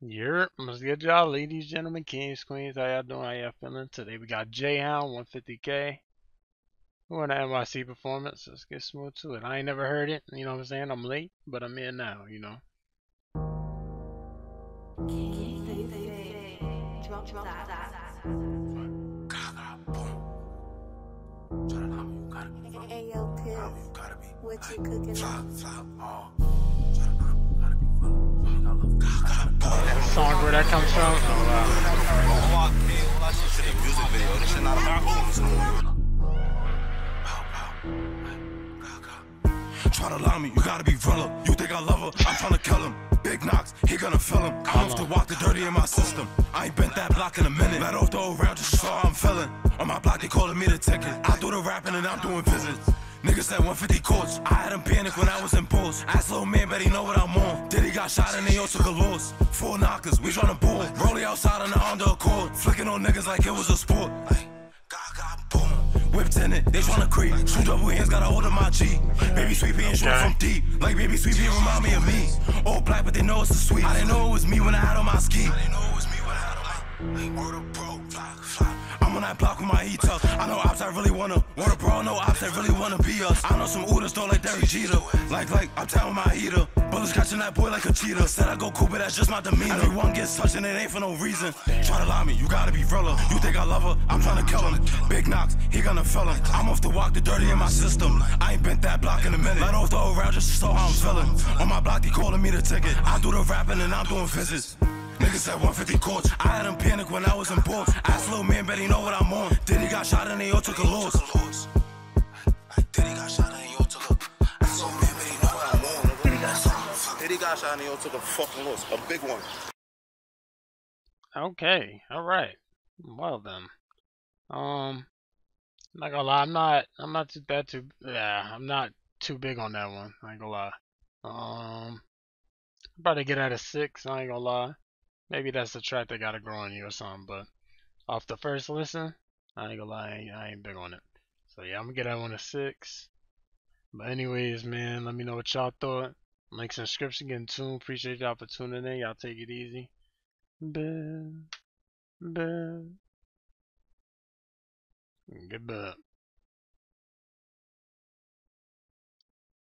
Yep, what's good, y'all? Ladies, gentlemen, kings, queens, how y'all doing? How y'all feeling? Today we got Jay Hound, 150K. We're in the NYC performance. Let's get smooth to it. I ain't never heard it, you know what I'm saying? I'm late, but I'm in now, you know. What you cooking up? That song where that comes from. Try to lie me, you gotta be real. You think I love her? I'm trying to kill him. Big knocks, he gonna fill him. I have to walk the dirty in my system. I ain't bent that block in a minute. Let off the old round, just saw I'm feeling. On my block, they calling me the ticket. I do the rapping and I'm doing visits. Niggas at 150 courts. I had him panic when I was in pulse. Ass little man, but he know what I'm on. Diddy got shot and they all took a loss. Four knockers, we tryna pull. Rollie outside on the undercourt. Flicking on niggas like it was a sport. Whipped in it, they tryna creep. Two double hands, got a hold of my G. Baby sweet being short from deep. Like baby sweet being remind me of me. All black, but they know it's a sweet. I didn't know it was me when I had on my ski. I'm on that block with my heat up. I know ops that really wanna brawl, no ops that really wanna be us. I know some oodles don't like Derek Jeter. Like, I'm down with my heater. Bullets catching that boy like a cheetah. Said I go cool, but that's just my demeanor. Everyone gets touched and it ain't for no reason. Try to lie me, you gotta be realer. You think I love her? I'm trying to kill him. Big knocks, he gonna fill him. I'm off the walk, the dirty in my system. I ain't bent that block in a minute. Let off the old round just to show how I'm feeling. On my block, he calling me the ticket. I do the rapping and I'm doing visits. Niggas at 150 courts. I had him panic when I was in ports. Ass little man, bet he know what I'm on. Then he got shot and they all took a loss. Then he got shot and they all took a loss. Ass little man, bet he know what I'm on. Then he got shot and they all took a fucking loss. A big one. Okay, alright. Well then. I'm not gonna lie, I'm not too big on that one. I ain't gonna lie. I'm about to get out of 6, I ain't gonna lie. Maybe that's the track that gotta grow on you or something, but off the first listen, I ain't gonna lie, I ain't big on it. So yeah, I'm gonna get that one a 6. But anyways, man, let me know what y'all thought. Links in the description, get in tune. Appreciate y'all for tuning in. Y'all take it easy. Good bud.